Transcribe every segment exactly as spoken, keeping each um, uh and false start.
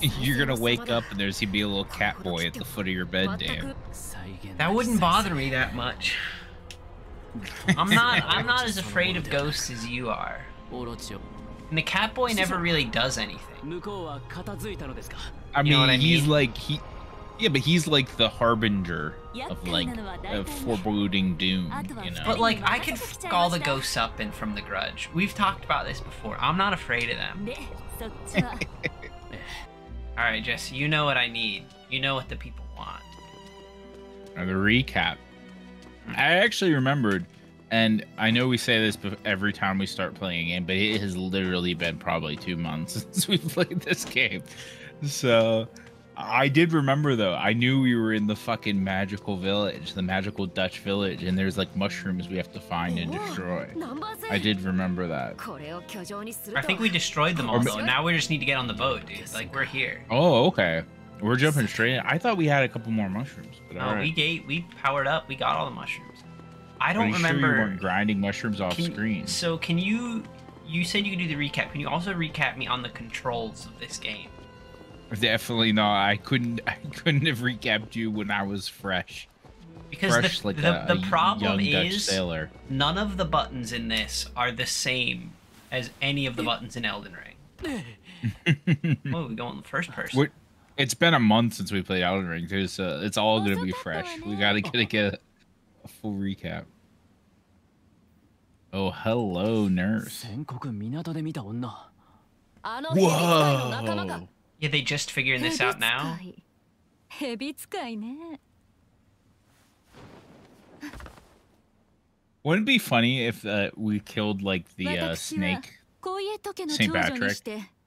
You're gonna wake up and there's gonna be a little cat boy at the foot of your bed, damn. That wouldn't bother me that much. I'm not I'm not as afraid of ghosts as you are. And the cat boy never really does anything. I mean, you know what I mean? He's like he Yeah, but he's like the harbinger of like of foreboding doom, you know. But like I could fuck all the ghosts up in From the Grudge. We've talked about this before. I'm not afraid of them. All right, Jesse, you know what I need. You know what the people want. Another recap. I actually remembered, and I know we say this every time we start playing a game, but it has literally been probably two months since we played this game. So I did remember, though. I knew we were in the fucking magical village, the magical Dutch village, and there's like mushrooms we have to find and destroy. I did remember that. I think we destroyed them all, though. Now we just need to get on the boat, dude. Like, we're here. Oh, okay. We're jumping straight in. I thought we had a couple more mushrooms. But no, all right. we gate, we powered up. We got all the mushrooms. I don't remember. Sure you weren't grinding mushrooms off can, screen. So can you? You said you could do the recap. Can you also recap me on the controls of this game? Definitely not. I couldn't. I couldn't have recapped you when I was fresh. Because fresh, the, like the, a, the problem is none of the buttons in this are the same as any of the buttons in Elden Ring. Oh, we go in the first person. We're, It's been a month since we played Elden Ring, too, so it's all gonna be fresh. We gotta get a, get a full recap. Oh, hello, nurse. Whoa! Yeah, they just figuring this out now. Wouldn't it be funny if uh, we killed like the uh, snake, Saint Patrick?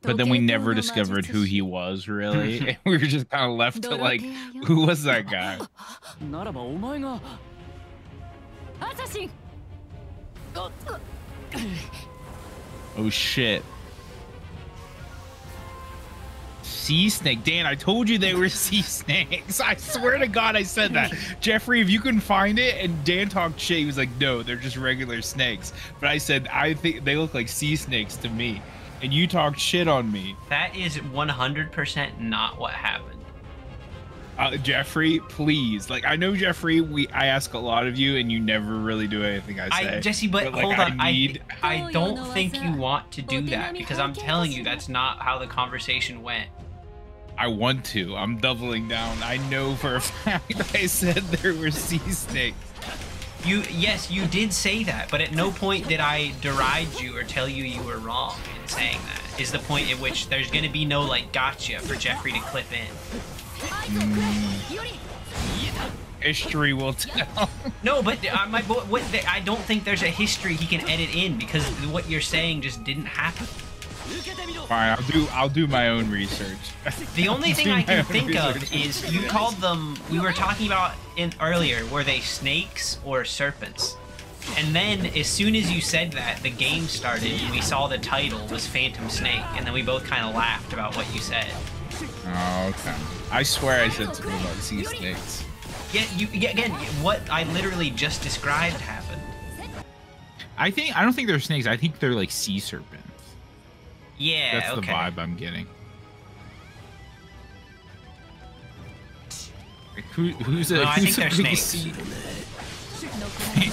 But then we never discovered who he was, really. We were just kind of left to, like, who was that guy? Oh, shit. Sea snake. Dan, I told you they were sea snakes. I swear to God I said that. Jeffrey, if you couldn't find it, and Dan talked shit, he was like, no, they're just regular snakes. But I said, I think they look like sea snakes to me. And you talked shit on me. That is one hundred percent not what happened. Uh, Jeffrey, please. Like, I know, Jeffrey, we I ask a lot of you, and you never really do anything I say. I, Jesse, but, but like, hold on. I, need... I, I don't think you want to do that, because I'm telling you that's not how the conversation went. I want to. I'm doubling down. I know for a fact I said there were sea snakes. You, yes, you did say that, but at no point did I deride you or tell you you were wrong in saying that, is the point at which there's going to be no, like, gotcha for Jeffrey to clip in. Mm. History will tell. No, but uh, my boy, what the, I don't think there's a history he can edit in, because what you're saying just didn't happen. Fine, I'll do, I'll do my own research. The only thing I can think research. of is you called them, we were talking about in earlier, were they snakes or serpents? And then as soon as you said that, the game started and we saw the title was Phantom Snake, and then we both kind of laughed about what you said. Oh, okay. I swear I said something about sea snakes. Yeah, you, yeah, again, what I literally just described happened. I think, I don't think they're snakes, I think they're like sea serpents. Yeah, that's okay. The vibe I'm getting. Like, who, who's a no, I who's think a they're snakes.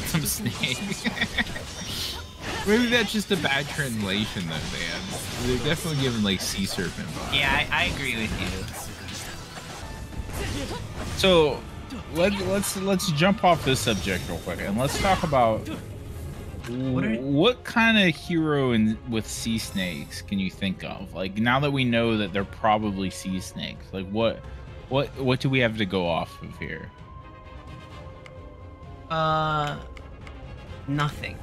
Some snakes. Maybe that's just a bad translation, though, man. They're definitely giving like sea serpent vibe. Yeah, I, I agree with you. So let, let's let's jump off this subject real quick and let's talk about. What, are, what kind of hero in, with sea snakes can you think of? Like, now that we know that they're probably sea snakes, like what, what, what do we have to go off of here? Uh, nothing.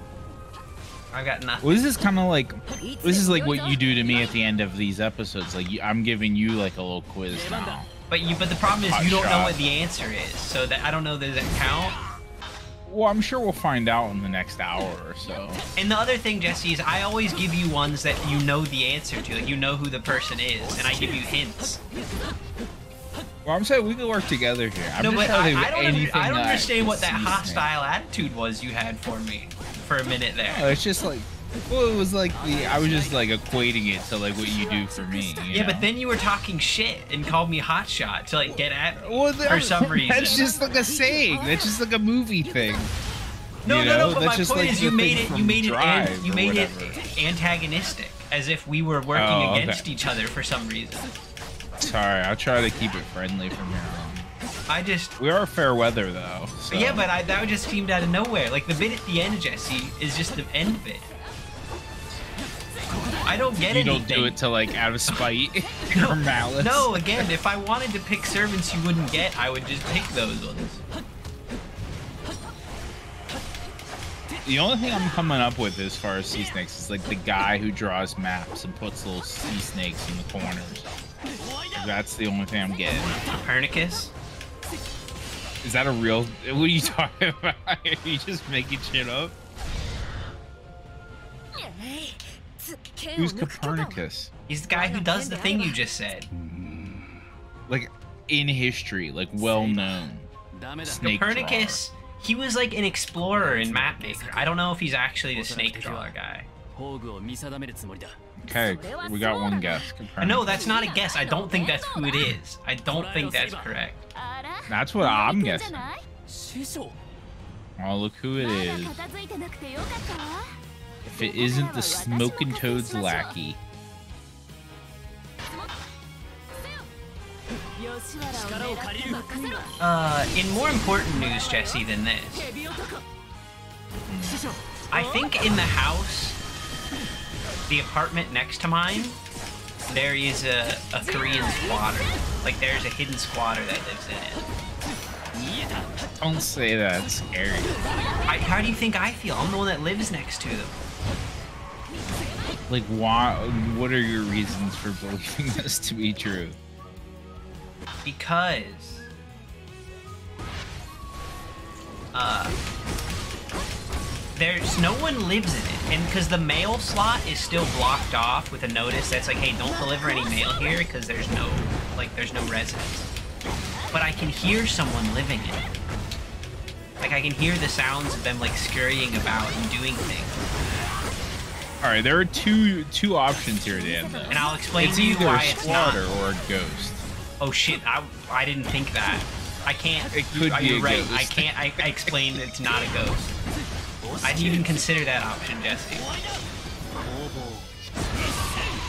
I got nothing. Well, this is kind of like, this is like what you do to me at the end of these episodes. Like, you, I'm giving you like a little quiz now. But you, but the problem is you don't know what the answer is, so that I don't know. Does that count? Well, I'm sure we'll find out in the next hour or so. And the other thing, Jesse, is I always give you ones that you know the answer to. Like, you know who the person is, and I give you hints. Well, I'm saying we can work together here. I'm no, just but I, I don't, under, I don't understand what that hostile attitude was you had for me for a minute there. No, it's just like, Well, it was like the, I was just like equating it to like what you do for me. You yeah, know? But then you were talking shit and called me hotshot to like get at me well, that, for some reason. That's just like a saying. That's just like a movie thing. No, you no, know? no. But that's my just point like is, you made it. You made it. An, you made it antagonistic, as if we were working oh, okay. against each other for some reason. Sorry, I'll try to keep it friendly from here on. I just... We are fair weather, though. So. Yeah, but I, that just seemed out of nowhere. Like, the bit at the end, Jesse, is just the end bit. I don't get you anything. You don't do it to, like, out of spite no, or malice. No, again, if I wanted to pick servants you wouldn't get, I would just pick those ones. The only thing I'm coming up with as far as sea snakes is, like, the guy who draws maps and puts little sea snakes in the corners. That's the only thing I'm getting. Copernicus? Is that a real? What are you talking about? Are you just making shit up? Who's Copernicus? He's the guy who does the thing you just said. Like in history, like well known. Snake Copernicus, drawer. He was like an explorer and map maker. I don't know if he's actually the snake drawer guy. Okay, we got one guess. Copernicus. No, that's not a guess. I don't think that's who it is. I don't think that's correct. That's what I'm guessing. Oh, look who it is. If it isn't the Smoking Toad's lackey. Uh, in more important news, Jesse, than this. I think in the house, the apartment next to mine, there is a, a Korean squatter. Like, there's a hidden squatter that lives in it. Don't say that. It's scary. I, how do you think I feel? I'm the one that lives next to them. Like, why? What are your reasons for believing this to be true? Because... Uh... There's no one lives in it, and because the mail slot is still blocked off with a notice that's like, hey, don't deliver any mail here because there's no, like, there's no residents. But I can hear someone living in it. Like, I can hear the sounds of them, like, scurrying about and doing things. All right, there are two two options here, Dan. Though. And I'll explain to you why it's not. It's either a squatter or a ghost. Oh shit! I I didn't think that. I can't. It could you, be you're a right. Ghost. I can't. I, I explained it's not a ghost. I didn't even consider that option, Jesse.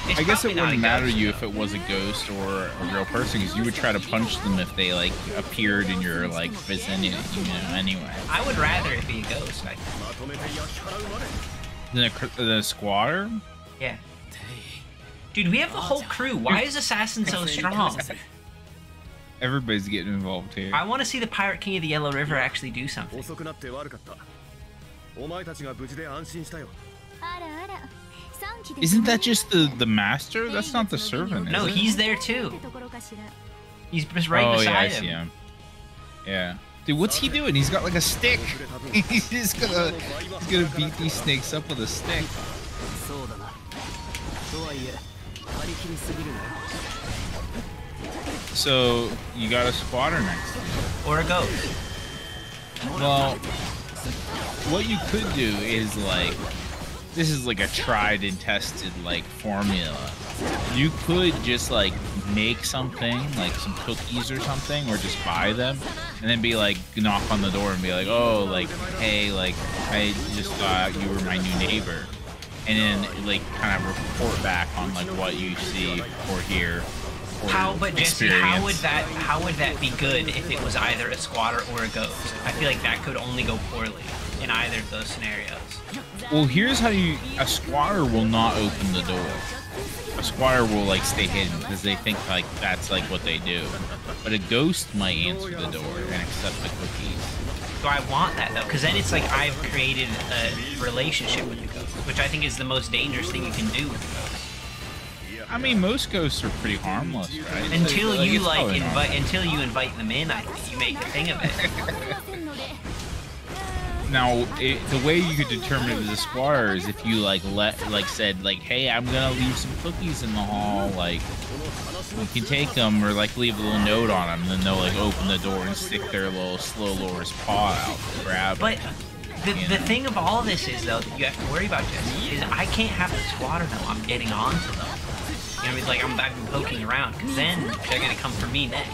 It's I guess it wouldn't matter to you if it was a ghost or a real person, because you would try to punch them if they, like, appeared in your, like, vicinity, you know, anyway. I would rather it be a ghost, I think. Than a squatter? Yeah. Dude, we have the whole crew. Why is Assassin so strong? Everybody's getting involved here. I want to see the Pirate King of the Yellow River actually do something. Isn't that just the the master? That's not the servant. No, he's there too. He's just right oh, beside yeah, I see him. him. Yeah. Dude, what's he doing? He's got like a stick. he's just gonna he's gonna beat these snakes up with a stick. So you got a squatter next to you. Or a ghost. Well. What you could do is, like, this is like a tried and tested, like, formula. You could just, like, make something, like some cookies or something, or just buy them, and then be like, knock on the door and be like, oh, like, hey, like, I just thought you were my new neighbor. And then, like, kind of report back on, like, what you see or hear. How, but Jesse, how would that how would that be good if it was either a squatter or a ghost? I feel like that could only go poorly in either of those scenarios. Well, here's how you a squatter will not open the door. A squatter will like stay hidden because they think like that's like what they do. But a ghost might answer the door and accept the cookies. So I want that though, because then it's like I've created a relationship with the ghost, which I think is the most dangerous thing you can do with the ghost. I mean, most ghosts are pretty harmless, right? Until like, you like invite, until you invite them in, I think you make a thing of it. Now, it, the way you could determine it was a squatter is if you like let, like said, like, hey, I'm gonna leave some cookies in the hall, like, you can take them, or like leave a little note on them, and then they'll like open the door and stick their little slow lower's paw out to grab. But The, the thing of all this is, though, that you have to worry about, Jesse, is I can't have the squatter know I'm getting onto them. You know, it's like I'm, I've been poking around, because then they're going to come for me next.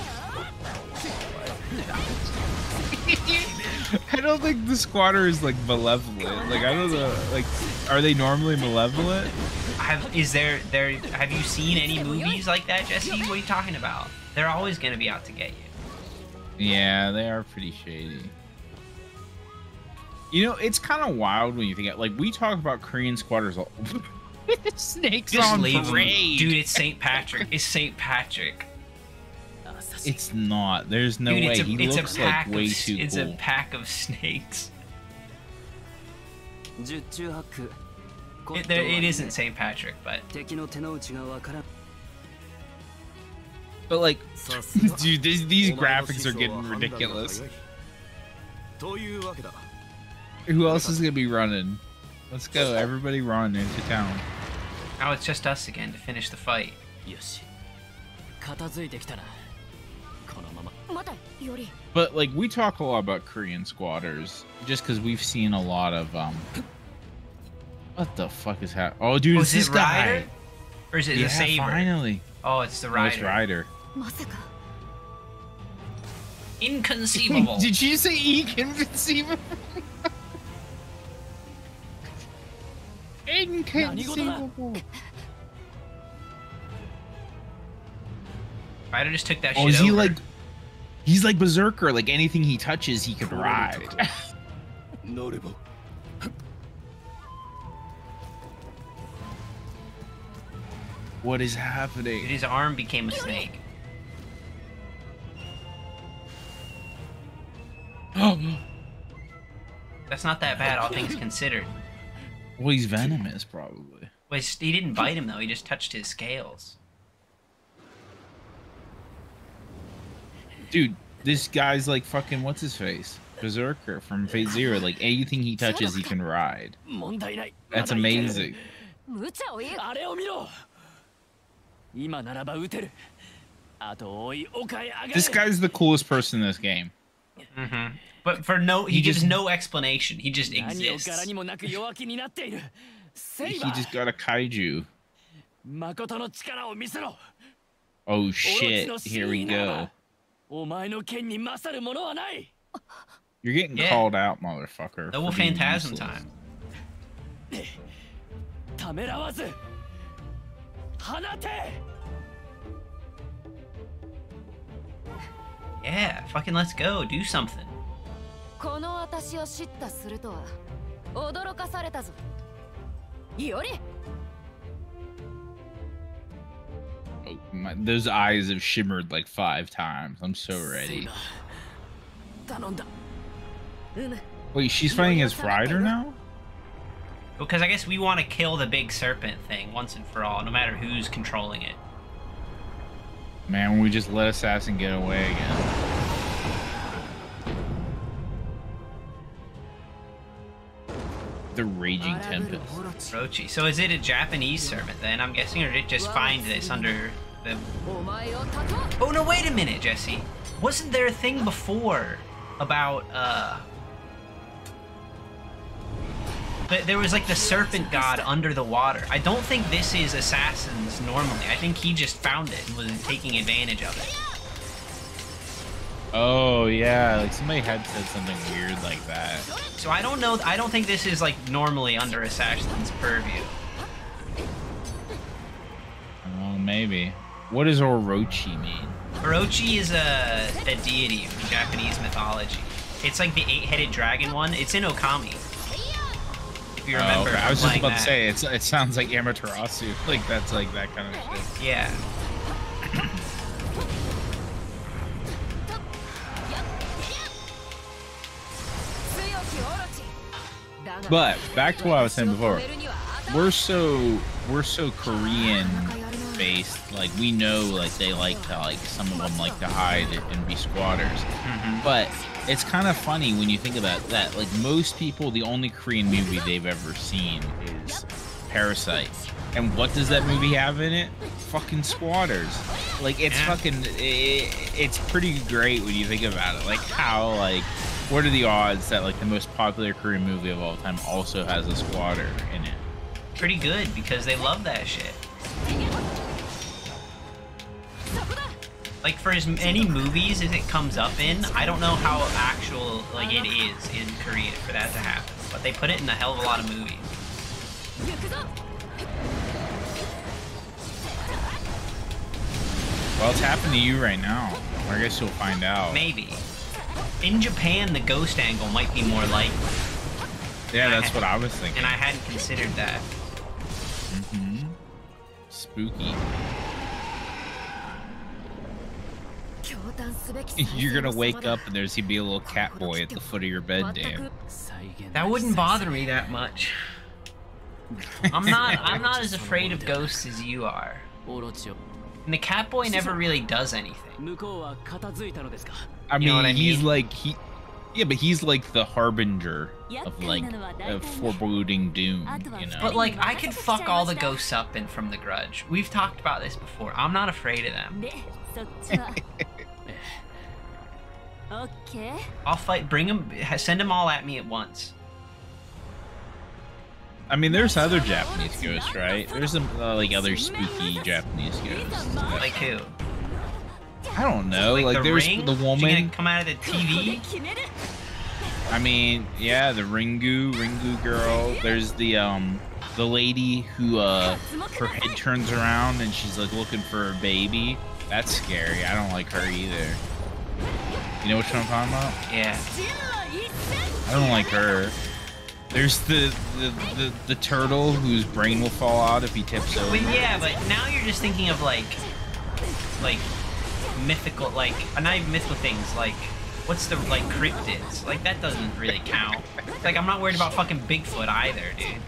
I don't think the squatter is, like, malevolent. Like, I don't know, like, are they normally malevolent? Have, is there, there, have you seen any movies like that, Jesse? What are you talking about? They're always going to be out to get you. Yeah, they are pretty shady. You know, it's kind of wild when you think, like, we talk about Korean squatters all snakes just on parade. Dude, it's Saint Patrick. It's Saint Patrick. It's not. There's no Dude, way. A, he looks like way of, too it's cool. It's a pack of snakes. It, there, it isn't Saint Patrick, but... But, like, dude, these, these graphics are getting ridiculous. Who else is gonna be running? Let's go, everybody run into town. Now it's just us again to finish the fight. But like we talk a lot about Korean squatters just because we've seen a lot of um. What the fuck is happening? Oh, dude, oh, is this it guy? Rider? Or is it yeah, the saber? Finally. Oh, it's the rider. Oh, it's rider. Inconceivable. Did you say inconceivable? Inconceivable. Rider just took that oh, shit is he over. Like, he's like Berserker. Like anything he touches, he could ride. Notable. What is happening? His arm became a snake. That's not that bad, all things considered. Well, he's venomous, probably. Well, he didn't bite him, though. He just touched his scales. Dude, this guy's like fucking, what's his face? Berserker from Fate Zero. Like, anything he touches, he can ride. That's amazing. This guy's the coolest person in this game. Mm-hmm. But for no, he, he gives just, no explanation. He just exists. He just got a kaiju. Oh shit! Here we go. You're getting yeah. called out, motherfucker. Double phantasm time. Yeah, fucking let's go. Do something. Oh, my, those eyes have shimmered like five times. I'm so ready. Wait, she's fighting as rider now? Because I guess we want to kill the big serpent thing once and for all, no matter who's controlling it. Man, we just let Assassin get away again. The Raging Tempest. Orochi. So is it a Japanese serpent then, I'm guessing, or did it just find this under the... Oh, no, wait a minute, Jesse. Wasn't there a thing before about, uh... there was, like, the serpent god under the water. I don't think this is Assassin's normally. I think he just found it and was taking advantage of it. Oh, yeah. Like, somebody had said something weird like that. So I don't know. I don't think this is, like, normally under Assassin's purview. Well, maybe. What does Orochi mean? Orochi is a, a deity from Japanese mythology. It's like the eight-headed dragon one. It's in Okami. If you remember, oh, okay. I was just about that. to say it's, it sounds like Amaterasu, like that's like that kind of shit. Yeah. But back to what I was saying before, we're so we're so Korean based, like we know like they like to like some of them like to hide and be squatters, mm-hmm. but. It's kind of funny when you think about that. Like most people, the only Korean movie they've ever seen is Parasite. And what does that movie have in it? Fucking squatters. Like, it's yeah. fucking, it, it's pretty great when you think about it. Like, how, like, what are the odds that, like, the most popular Korean movie of all time also has a squatter in it? Pretty good, because they love that shit. Like, for as many movies as it comes up in, I don't know how actual, like, it is in Korea for that to happen. But they put it in a hell of a lot of movies. Well, it's happening to you right now. I guess you'll find out. Maybe. In Japan, the ghost angle might be more likely. Yeah, and that's I what I was thinking. And I hadn't considered that. Mm-hmm. Spooky. You're gonna wake up and there's gonna be a little cat boy at the foot of your bed, Dan. That wouldn't bother me that much. I'm not I'm not as afraid of ghosts as you are. And the cat boy never really does anything. I mean, you know what I mean? He's like he Yeah, but he's like the harbinger of like of foreboding doom, you know. But like I could fuck all the ghosts up in From the Grudge. We've talked about this before. I'm not afraid of them. Okay. I'll fight. Bring them. Send them all at me at once. I mean, there's other Japanese ghosts, right? There's some uh, like other spooky Japanese ghosts. Like who? I don't know. Like, like the there's ring? the woman. She gonna come out of the T V. I mean, yeah, the Ringu, Ringu girl. There's the um, the lady who uh, her head turns around and she's like looking for a baby. That's scary. I don't like her either. You know which one I'm talking about? Yeah. I don't like her. There's the the, the the turtle whose brain will fall out if he tips over. But yeah, but now you're just thinking of like like mythical, like not even mythical things. Like what's the like cryptids? Like that doesn't really count. Like I'm not worried about fucking Bigfoot either, dude.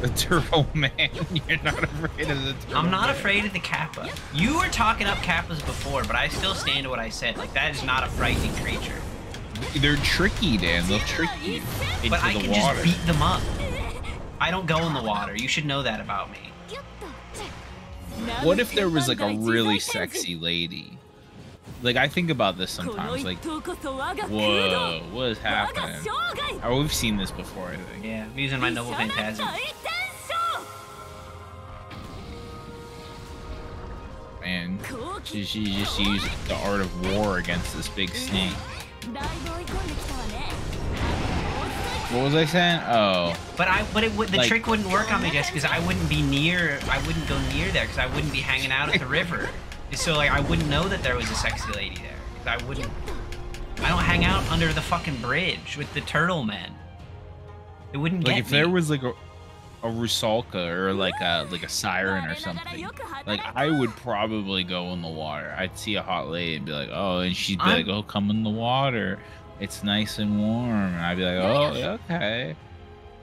The turtle man, you're not afraid of the turtle I'm not man. afraid of the Kappa. You were talking up Kappas before, but I still stand to what I said. Like, that is not a frightening creature. They're tricky, Dan. They'll trick you into but I the can water. just beat them up. I don't go in the water. You should know that about me. What if there was, like, a really sexy lady? Like, I think about this sometimes. Like, whoa, what is happening? Oh, we've seen this before, I think. Yeah, I'm using my Noble Phantasm. Man, she just used the art of war against this big snake. What was I saying? Oh. But I, but it would, the like, trick wouldn't work on me just because I wouldn't be near, I wouldn't go near there because I wouldn't be hanging out at the river. So, like, I wouldn't know that there was a sexy lady there. I wouldn't... I don't hang out under the fucking bridge with the turtle men. It wouldn't like get Like, if me. there was, like, a, a Rusalka or, like, a like a siren or something, like, I would probably go in the water. I'd see a hot lady and be like, oh, and she'd be I'm... like, oh, come in the water. It's nice and warm. And I'd be like, oh, okay.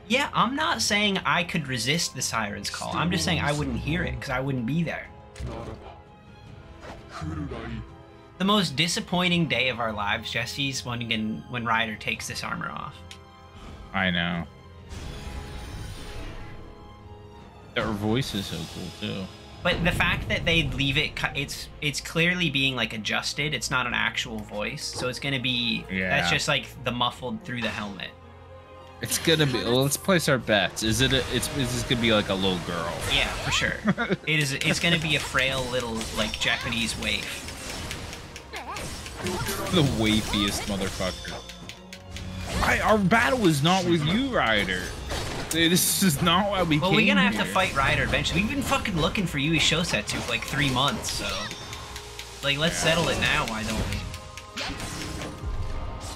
Yeah, I'm not saying I could resist the siren's call. I'm just saying I wouldn't hear it because I wouldn't be there. The most disappointing day of our lives, Jesse's, when when Ryder takes this armor off. I know. Her voice is so cool too. But the fact that they leave it, it's it's clearly being like adjusted. It's not an actual voice, so it's gonna be yeah. That's just like the muffled through the helmet. It's gonna be. Well, let's place our bets. Is it? A, it's. Is this gonna be like a little girl? Yeah, for sure. It is. It's gonna be a frail little like Japanese waif. The waifiest motherfucker. I, our battle is not with you, Ryder. This is not why we. Well, came we're gonna have here. to fight Ryder eventually. We've been fucking looking for Yui Shosetsu for like three months, so like let's yeah. settle it now. Why don't we?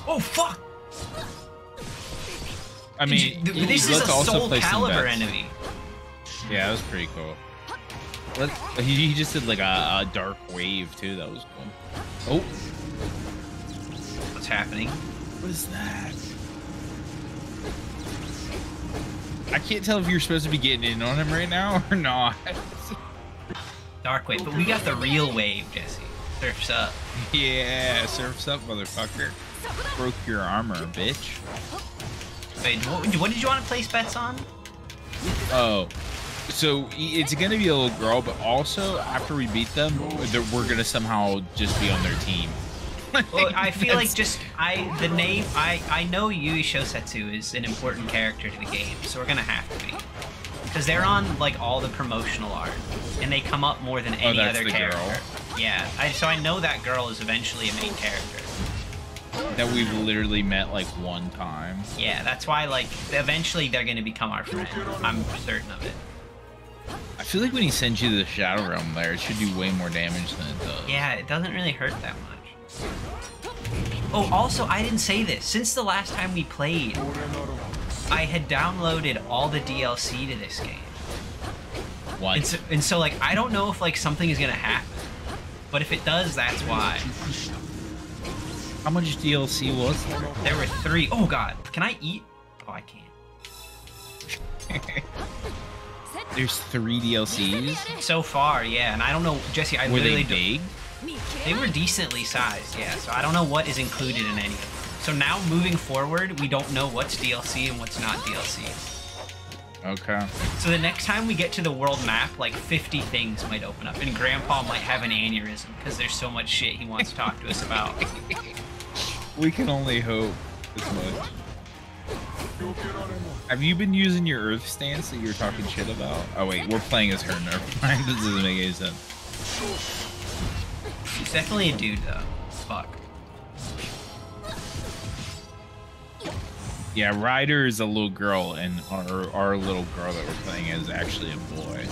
Oh fuck! I mean, Did you, this is a Soul Calibur enemy. Yeah, that was pretty cool. Let's, he, he just did like a, a dark wave too. That was cool. Oh, what's happening? What is that? I can't tell if you're supposed to be getting in on him right now or not. Dark wave, but we got the real wave, Jesse. Surf's up. Yeah, surf's up, motherfucker. Broke your armor, bitch. Wait, what, what did you want to place bets on? Oh, so it's going to be a little girl, but also after we beat them, we're going to somehow just be on their team. Well, I feel like just I the name I I know Yui Shosetsu is an important character to the game, so we're gonna have to be, because they're on like all the promotional art, and they come up more than any oh, that's other the character. Girl. Yeah, I, so I know that girl is eventually a main character. That we've literally met like one time. Yeah, that's why like eventually they're gonna become our friend. I'm certain of it. I feel like when he sends you to the Shadow Realm, there it should do way more damage than it does. Yeah, it doesn't really hurt that much. Oh, also, I didn't say this. Since the last time we played, I had downloaded all the D L C to this game. What? And so, and so like, I don't know if, like, something is gonna happen. But if it does, that's why. How much D L C was there? There were three. Oh, God. Can I eat? Oh, I can't. There's three D L Cs? So far, yeah. And I don't know, Jesse, I were literally... Were they big? They were decently sized, yeah, so I don't know what is included in any of them. So now, moving forward, we don't know what's D L C and what's not D L C. Okay. So the next time we get to the world map, like, fifty things might open up, and Grandpa might have an aneurysm, because there's so much shit he wants to talk to us about. We can only hope as much. Have you been using your Earth stance that you were talking shit about? Oh, wait, we're playing as her, never mind. This doesn't make any sense. He's definitely a dude, though. Fuck. Yeah, Ryder is a little girl, and our our little girl that we're playing is actually a boy.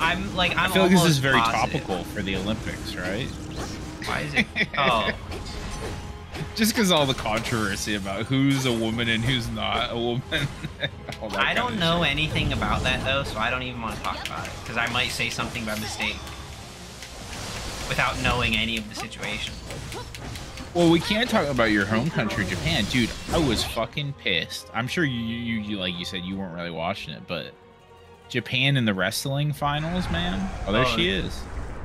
I'm like, I'm I feel like this is very positive. Topical for the Olympics, right? Why is it? Oh, just because all the controversy about who's a woman and who's not a woman. I don't know shit. anything about that though, so I don't even want to talk about it because I might say something by mistake. Without knowing any of the situation. Well, we can't talk about your home country, Japan, dude. I was fucking pissed. I'm sure you, you, you like you said, you weren't really watching it, but Japan in the wrestling finals, man. Oh, there oh, she is.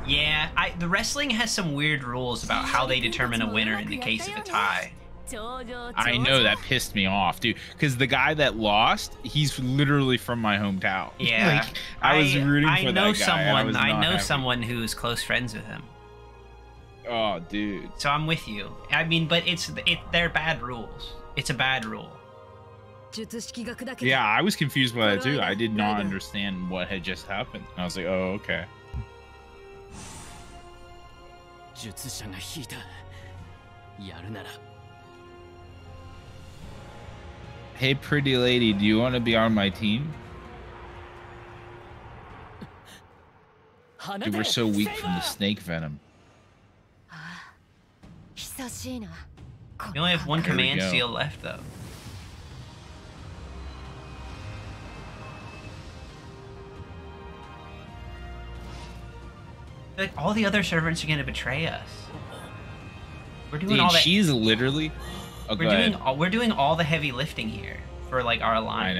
Yeah, I, the wrestling has some weird rules about how they determine a winner in the case of a tie. I know, that pissed me off, dude. Because the guy that lost, he's literally from my hometown. Yeah, like, I, I was rooting I for know that guy. Someone, I, I know happy. someone who is close friends with him. Oh, dude. So I'm with you. I mean, but it's it. They're bad rules. It's a bad rule. Yeah, I was confused by that too. I did not understand what had just happened. I was like, oh, okay. Hey, pretty lady, do you want to be on my team? Dude, we're so weak from the snake venom. You only have one command seal left, though. Like, all the other servants are going to betray us. We're doing Dude, all that. She's literally... Oh, we're doing all, we're doing all the heavy lifting here for like our alliance.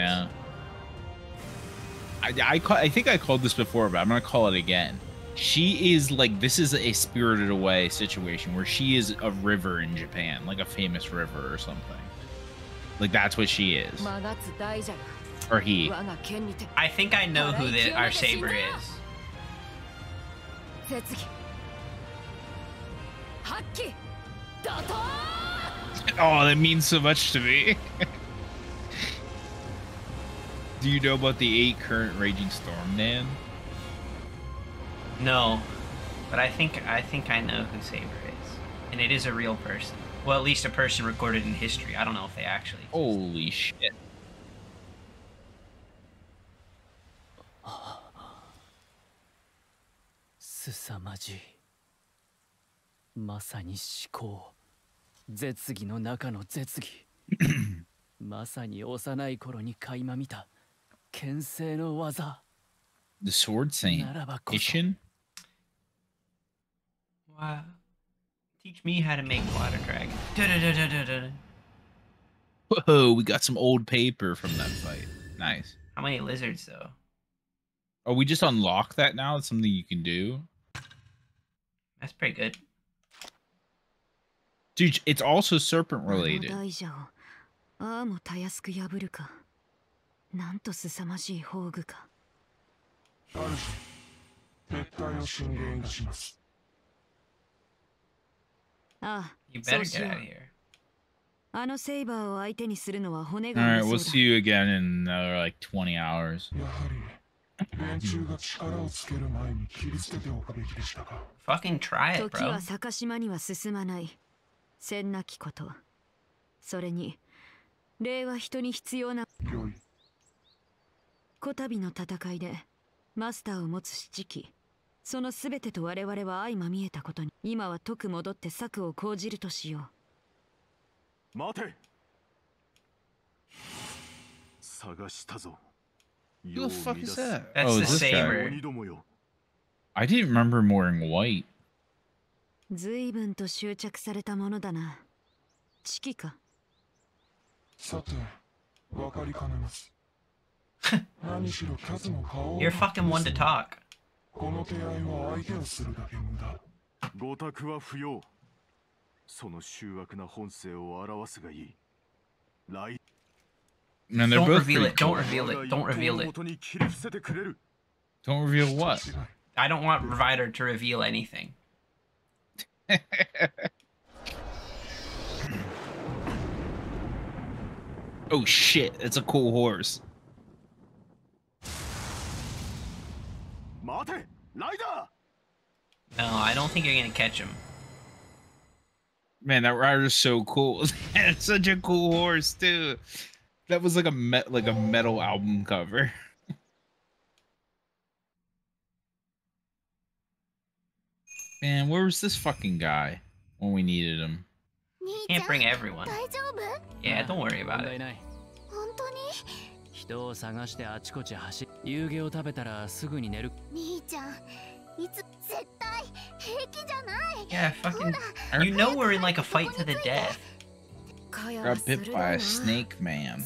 I know. I I, call, I think I called this before, but I'm gonna call it again. She is like this is a Spirited Away situation where she is a river in Japan, like a famous river or something. Like that's what she is. Or he. I think I know who the, our saber is. Oh, that means so much to me. Do you know about the eight current raging storm, Dan? No, but I think I think I know who Saber is, and it is a real person. Well, at least a person recorded in history. I don't know if they actually. Holy shit! Susamaji masani shikou. The sword saint. Ishin? Wow. Teach me how to make water dragon. Da, da, da, da, da, da. Whoa, we got some old paper from that fight. Nice. How many lizards though? Oh, we just unlock that now? It's something you can do. That's pretty good. Dude, it's also serpent related. ああもたやすく破るか。なんとすさまじい宝具か。ある撤退の進言がします。ああ、そうしよう。あのセイバーを相手にするのは骨がないそうだ。 All right, we'll see you again in another like twenty hours. やはり連中が力をつける前に切り捨てておくべきでしたか。 Fucking try it, bro. 時は坂島には進まない。せんなきこと。それに礼は人に必要な。よい。こたびの戦いでマスターを持つ七期、そのすべてと我々は相まみえたことに、今は即戻って策を講じるとしよう。待て。探したぞ。Who the fuck is that? That's the saber. I didn't remember him wearing white. ずいぶんと執着されたものだな。チキか。さて、わかりかねます。何しろカズの顔を。You're fucking one to talk. この手合いは相手をするだけ無駄。ごたくは不要。その醜悪な本性を表すがいい。ライ。Don't reveal it. Don't reveal it. Don't reveal it. Don't reveal what? I don't want Revider to reveal anything. Oh shit, it's a cool horse. No, I don't think you're gonna catch him. Man, that rider's so cool. It's such a cool horse too. That was like a met like a metal album cover. Man, where was this fucking guy when we needed him? Can't bring everyone. Yeah, don't worry about it. Yeah, fucking. You know we're in like a fight to the death. Got bit by a snake, man.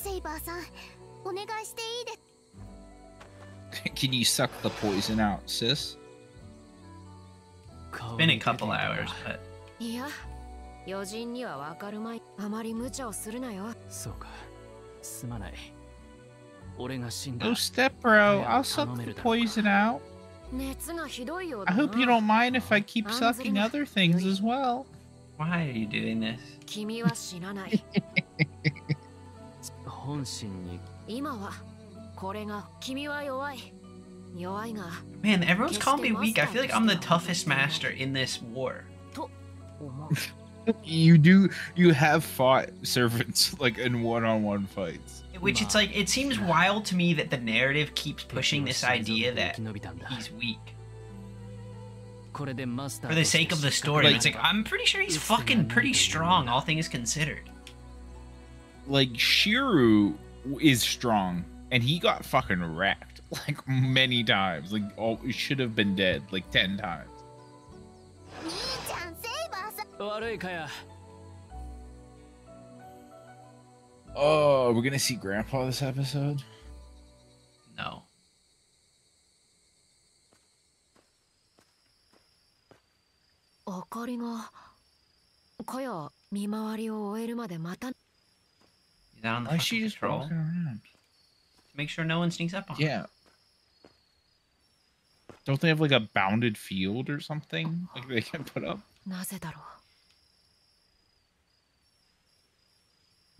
Can you suck the poison out, sis? It's been a couple hours, but. Oh, step bro, I'll suck the poison out. I hope you don't mind if I keep sucking other things as well. Why are you doing this? Man, everyone's calling me weak. I feel like I'm the toughest master in this war. You do, you have fought servants like in one-on-one fights. Which it's like, it seems wild to me that the narrative keeps pushing this idea that he's weak. For the sake of the story, like, it's like, I'm pretty sure he's fucking pretty strong, all things considered. Like, Shiru is strong, and he got fucking wrecked, like, many times. Like, oh, he should have been dead, like, ten times. Oh, we're gonna see Grandpa this episode? No. Is that on the fucking she just patrol? Make sure no one sneaks up on her. Yeah. Don't they have like a bounded field or something? Like they can put up?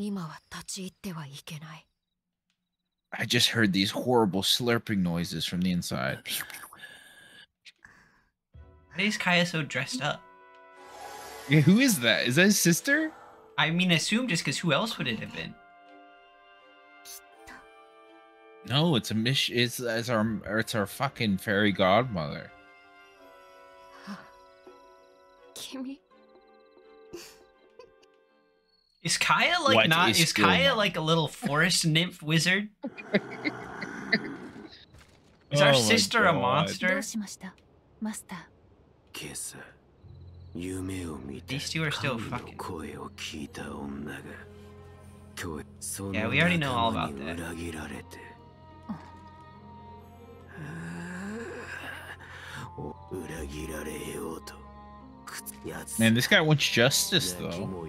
I just heard these horrible slurping noises from the inside. Why is Kaya so dressed up? Yeah, who is that? Is that his sister? I mean, assume just because who else would it have been? No, it's a mish. It's, it's our it's our fucking fairy godmother. Kimmy. Is Kaya like what not? Is, is Kaya on? Like a little forest nymph wizard? Is our oh sister a monster? These two are still fucking. Yeah, we already know all about that. Man, this guy wants justice, though.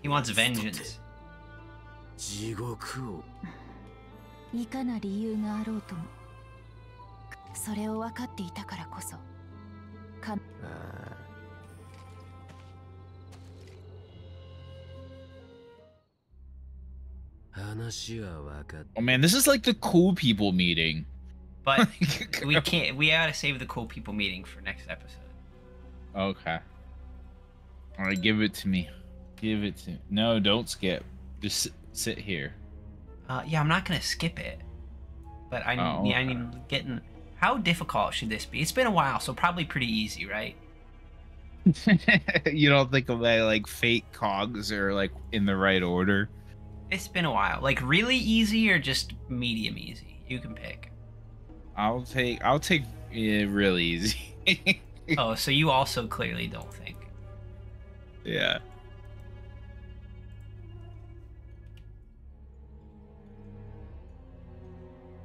He wants vengeance. 地獄を。いかな理由があろうとも、それを分かっていたからこそ。か。話は分かった。Oh man, this is like the cool people meeting. But we can't. We gotta save the cool people meeting for next episode. Okay. All right, give it to me. Give it to me. No, don't skip. Just sit, sit here. Uh, yeah, I'm not gonna skip it. But I need. Oh, okay. I need getting. How difficult should this be? It's been a while, so probably pretty easy, right? You don't think of that, like fake cogs are like in the right order? It's been a while. Like really easy or just medium easy? You can pick. I'll take. I'll take it really easy. Oh, so you also clearly don't think. Yeah.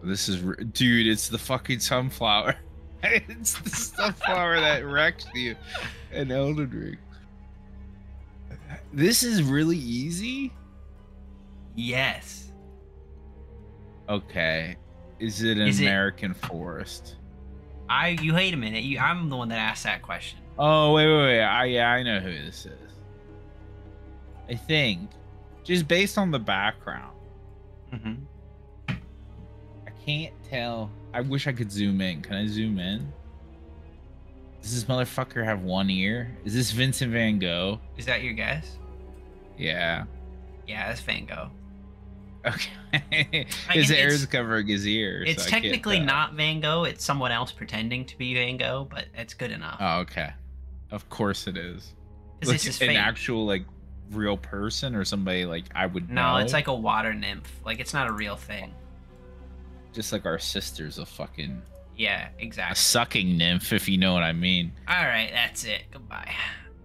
This is, dude. It's the fucking sunflower. It's the sunflower that wrecked you, an Elden Ring. This is really easy. Yes. Okay. Is it an is American it... forest? I you wait a minute. You, I'm the one that asked that question. Oh wait wait wait. I yeah I know who this is. I think, just based on the background. Mm-hmm. Can't tell. I wish I could zoom in. Can I zoom in? Does this motherfucker have one ear? Is this Vincent Van Gogh? Is that your guess? Yeah. Yeah, that's Van Gogh. Okay. His hair is covering his ear. It's so technically not Van Gogh. It's someone else pretending to be Van Gogh, but it's good enough. Oh, okay. Of course it is. Is this his an actual like real person or somebody like I would know? No, it's like a water nymph. Like it's not a real thing. Just like our sister's a fucking... Yeah, exactly. A sucking nymph, if you know what I mean. All right, that's it. Goodbye.